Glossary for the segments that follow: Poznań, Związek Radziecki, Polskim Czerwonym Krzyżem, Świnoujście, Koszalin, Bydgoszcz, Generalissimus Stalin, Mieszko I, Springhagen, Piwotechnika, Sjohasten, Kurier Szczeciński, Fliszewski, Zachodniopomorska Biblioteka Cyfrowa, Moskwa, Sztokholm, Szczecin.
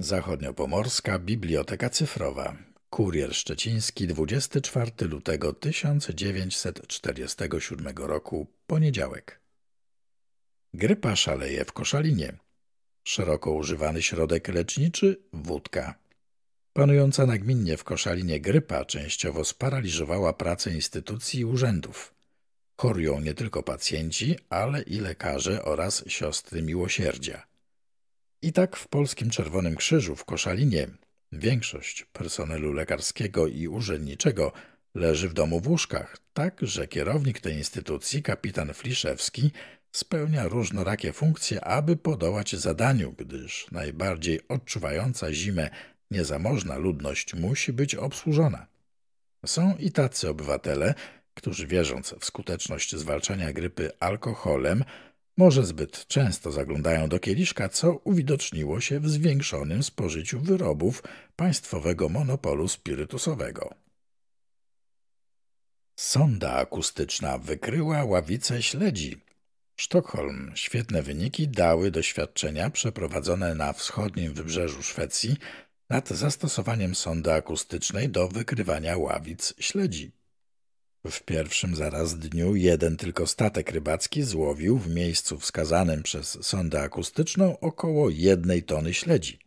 Zachodniopomorska Biblioteka Cyfrowa. Kurier Szczeciński, 24 lutego 1947 roku, poniedziałek. Grypa szaleje w Koszalinie. Szeroko używany środek leczniczy – wódka. Panująca nagminnie w Koszalinie grypa częściowo sparaliżowała pracę instytucji i urzędów. Chorują nie tylko pacjenci, ale i lekarze oraz siostry miłosierdzia. I tak w Polskim Czerwonym Krzyżu w Koszalinie większość personelu lekarskiego i urzędniczego leży w domu w łóżkach, tak że kierownik tej instytucji, kapitan Fliszewski, spełnia różnorakie funkcje, aby podołać zadaniu, gdyż najbardziej odczuwająca zimę niezamożna ludność musi być obsłużona. Są i tacy obywatele, którzy wierząc w skuteczność zwalczania grypy alkoholem, może zbyt często zaglądają do kieliszka, co uwidoczniło się w zwiększonym spożyciu wyrobów państwowego monopolu spirytusowego. Sonda akustyczna wykryła ławicę śledzi. Sztokholm. Świetne wyniki dały doświadczenia przeprowadzone na wschodnim wybrzeżu Szwecji nad zastosowaniem sondy akustycznej do wykrywania ławic śledzi. W pierwszym zaraz dniu jeden tylko statek rybacki złowił w miejscu wskazanym przez sondę akustyczną około 1 tony śledzi.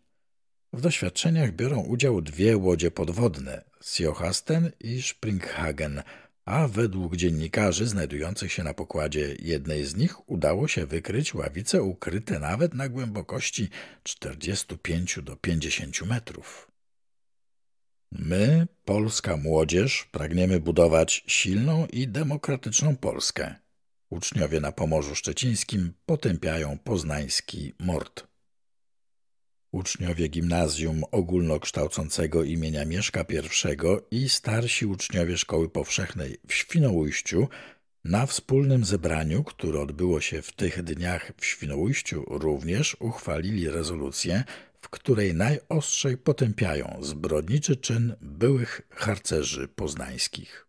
W doświadczeniach biorą udział 2 łodzie podwodne – Sjohasten i Springhagen, a według dziennikarzy znajdujących się na pokładzie jednej z nich udało się wykryć ławice ukryte nawet na głębokości 45 do 50 metrów. My, polska młodzież, pragniemy budować silną i demokratyczną Polskę. Uczniowie na Pomorzu Szczecińskim potępiają poznański mord. Uczniowie Gimnazjum Ogólnokształcącego imienia Mieszka I i starsi uczniowie Szkoły Powszechnej w Świnoujściu na wspólnym zebraniu, które odbyło się w tych dniach w Świnoujściu, również uchwalili rezolucję, w której najostrzej potępiają zbrodniczy czyn byłych harcerzy poznańskich.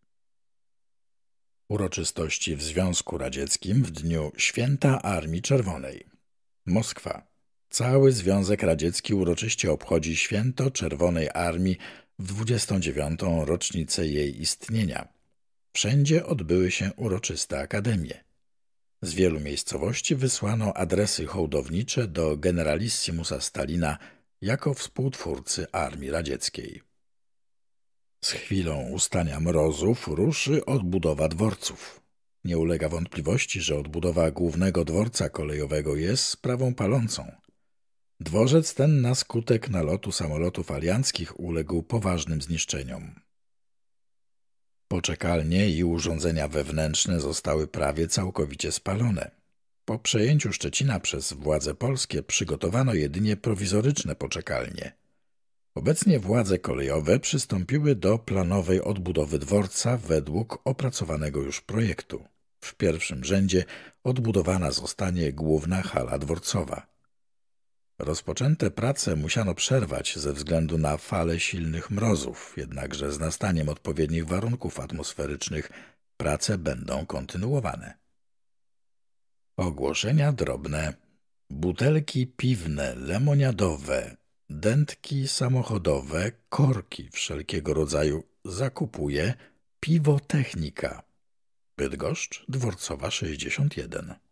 Uroczystości w Związku Radzieckim w dniu Święta Armii Czerwonej. Moskwa. Cały Związek Radziecki uroczyście obchodzi Święto Czerwonej Armii w 29. rocznicę jej istnienia. Wszędzie odbyły się uroczyste akademie. Z wielu miejscowości wysłano adresy hołdownicze do generalissimusa Stalina jako współtwórcy Armii Radzieckiej. Z chwilą ustania mrozów ruszy odbudowa dworców. Nie ulega wątpliwości, że odbudowa głównego dworca kolejowego jest sprawą palącą. Dworzec ten na skutek nalotu samolotów alianckich uległ poważnym zniszczeniom. Poczekalnie i urządzenia wewnętrzne zostały prawie całkowicie spalone. Po przejęciu Szczecina przez władze polskie przygotowano jedynie prowizoryczne poczekalnie. Obecnie władze kolejowe przystąpiły do planowej odbudowy dworca według opracowanego już projektu. W pierwszym rzędzie odbudowana zostanie główna hala dworcowa. Rozpoczęte prace musiano przerwać ze względu na fale silnych mrozów, jednakże z nastaniem odpowiednich warunków atmosferycznych prace będą kontynuowane. Ogłoszenia drobne. Butelki piwne, lemoniadowe, dętki samochodowe, korki wszelkiego rodzaju zakupuje Piwotechnika. Bydgoszcz, Dworcowa 61.